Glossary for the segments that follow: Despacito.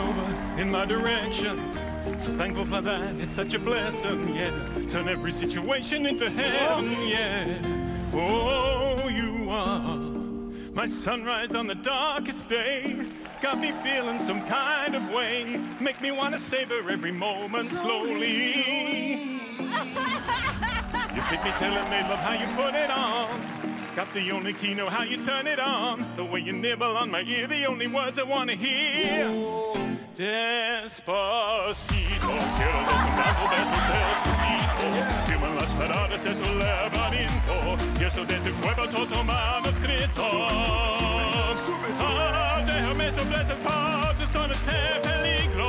on over in my direction. So thankful for that, it's such a blessing, yeah. Turn every situation into heaven, yeah. Oh, you are my sunrise on the darkest day. Got me feeling some kind of way. Make me want to savor every moment slowly. You fit me, telling me, love how you put it on. Got the only key, know how you turn it on. The way you nibble on my ear, the only words I want to hear. Despacito, quiero dar un largo beso despacito. Si me las paradas de tu laberinto, y eso de tu cuerpo todo manuscrito. Ah, déjame soplar ese par, tu son este peligro.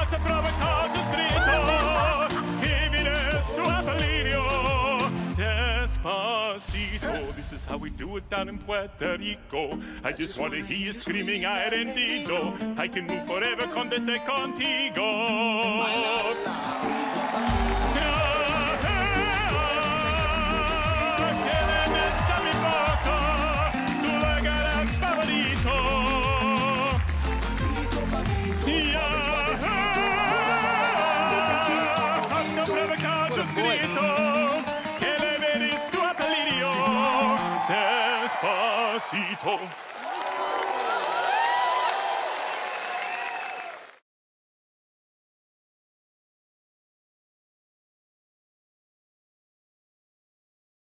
Hasta provocar tus gritos, y mires tu apelido. Despacito, this is how we do it down in Puerto Rico. I just wanna hear you screaming, I rendido. I can move forever con desde contigo. Despacito.